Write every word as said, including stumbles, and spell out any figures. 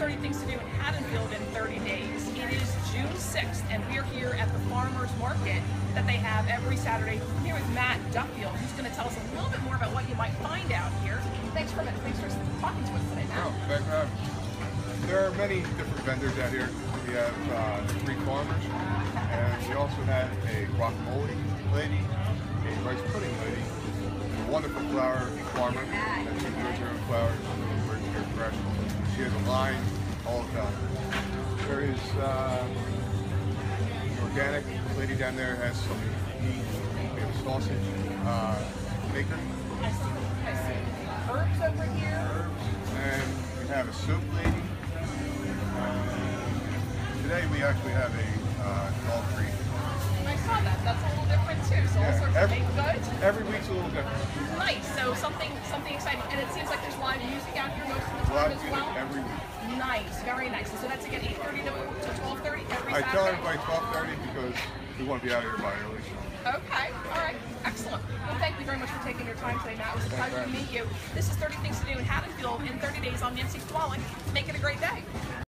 thirty Things to Do in Haddonfield in thirty days. It is June sixth, and we are here at the farmers market that they have every Saturday. I'm here with Matt Duffiled, who's going to tell us a little bit more about what you might find out here. Thanks for thanks for talking to us today, Matt. Yeah, thanks for having me. There are many different vendors out here. We have uh, three farmers, and we also have a guacamole lady, a rice pudding lady, a wonderful flower farmer, and she grows her own flowers. She has a line all the time. There is uh, an organic lady down there has some meat. We have a sausage uh, maker. I see, I see herbs over here. Herbs. And we have a soup lady. Uh, today we actually have a uh, dog treat. I saw that. That's a little different too. So yeah, all sorts every, of baked goods. Every week's a little different. Nice. So something something exciting. And it seems like there's live music out here most of the time as well. Every week. Nice, very nice. So that's again eight thirty to twelve thirty every Saturday? I tell everybody twelve thirty because we want to be out of here by early. Okay, all right, excellent. Well, thank you very much for taking your time today, Matt. It was a pleasure right. to meet you. This is thirty Things to Do in Haddonfield in thirty days. I'm Nancy Kowalik. Make it a great day.